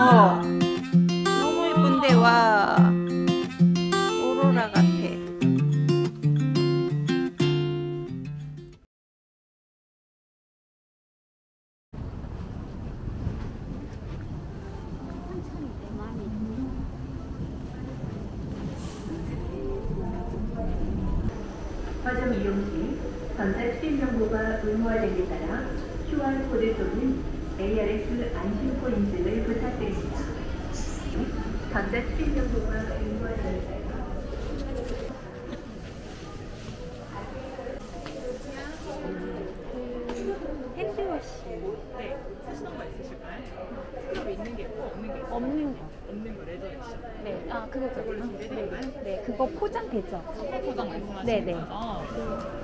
예뻐. 너무 예쁜데, 와. 오로라 같아. 화점 이용 시 전자 출입 정보가 의무화됨에 따라 QR코드 또는 ARS 안심코 인증을 부탁드립니다. 전자 출입 정보가 의무화됨에 따라 핸드워시 네, 쓰시는 거 있으실까요? 스크럽 있는 게 있고 없는 게 있어요? 없는 거. 없는 거 레저레션. 네, 아 그거죠. 그걸로 준비해드릴까요? 네, 그거 포장되죠. 포장 말씀하시는 네네. 거죠?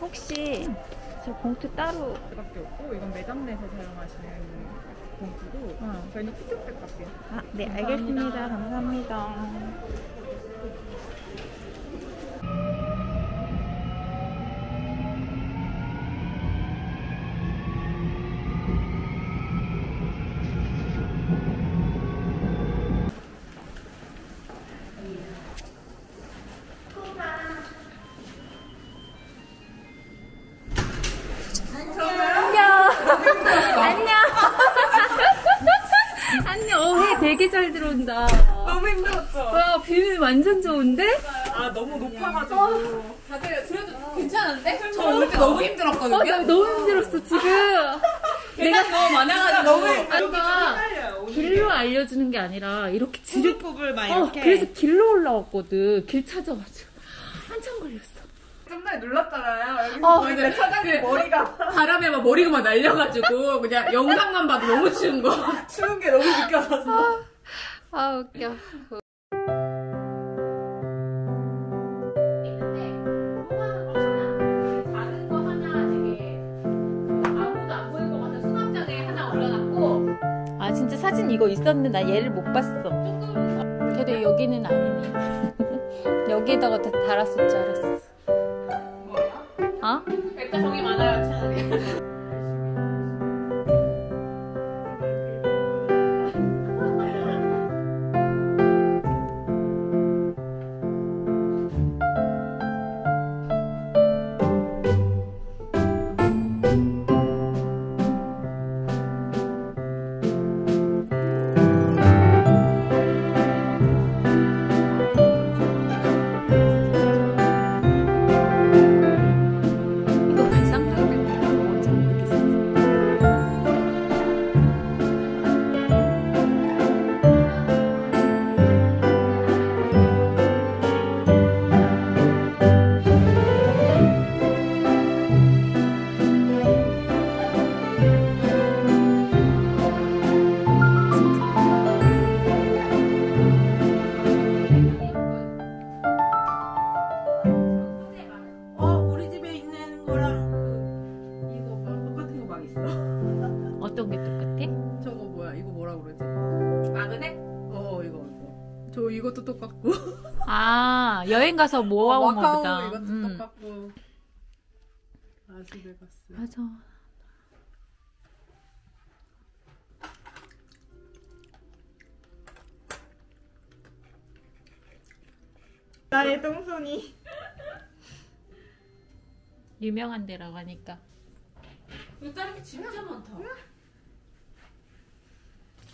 혹시 저 봉투 따로 밖에 없고 이건 매장 내에서 사용하시는 봉투고 저희는 키트백 갈게요. 아, 네 감사합니다. 알겠습니다. 감사합니다. 되게 잘 들어온다. 너무 힘들었죠? 와, 뷰 완전 좋은데? 아, 너무 높아가지고. 다들 그래도 괜찮은데? 저 올 때 너무 힘들었거든요? 나 너무 힘들었어, 지금. 내가 너무 많아가지고. 아까 길로 알려주는 게 아니라, 이렇게 지름법을 많이 이렇게. 그래서 길로 올라왔거든. 길 찾아가지고. 한참 걸렸어. 좀 전에 눌렀잖아요. 여기서 보이는 사장님 머리가 바람에 막 머리가 막 날려가지고 그냥 영상만 봐도 너무 추운 거 추운 게 너무 느껴져서 아 웃겨. 아 진짜 사진 이거 있었는데 나 얘를 못 봤어. 그래도 여기는 아니네. 여기에다가 다 달았을 줄 알았어. 어? 백과 정이 많아요, 차라리. 어떤 게 똑같아? 저거 뭐야? 이거 뭐라 그러지? 마그넷? 이거. 저 이것도 똑같고. 아, 여행 가서 뭐 하고 먹었다. 이것도 똑같고. 라스베가스. 맞아. 나의 똥손이. 유명한 데라고 하니까. 이거 다른 게 진짜 많다.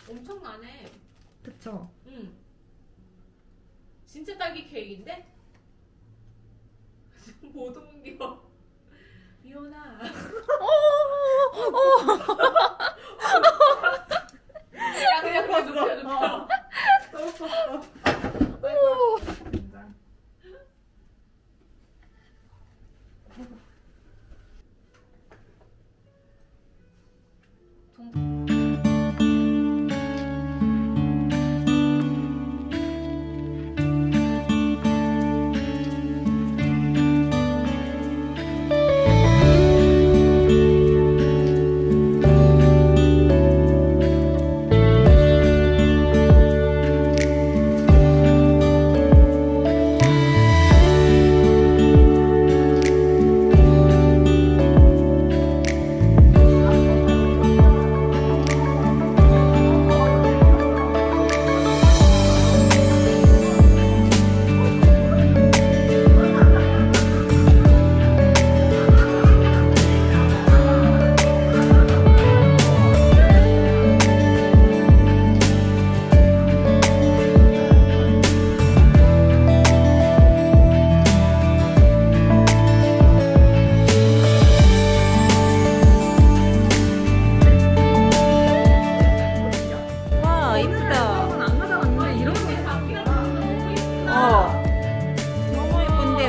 엄청나네. 그쵸? 응. 진짜 딸기 케이크인데? 지금 못 옮겨. 미연아. 야, 그냥 봐, 눕혀. 너무 컸어.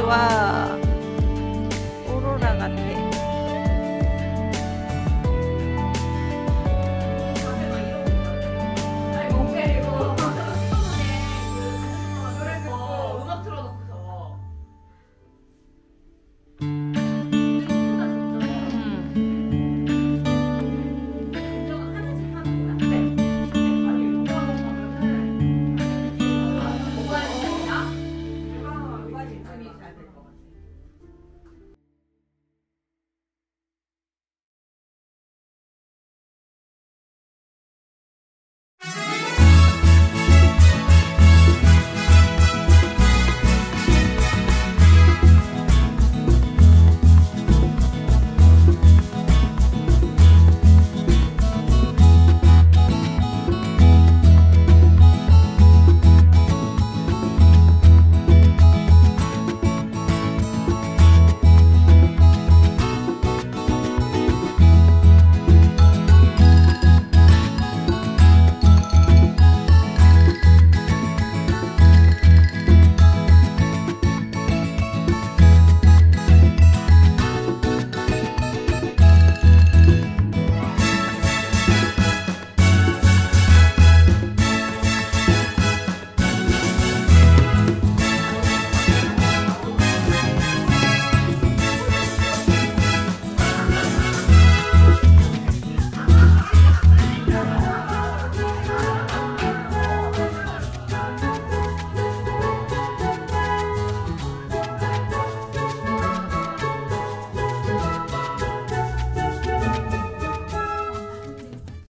와우.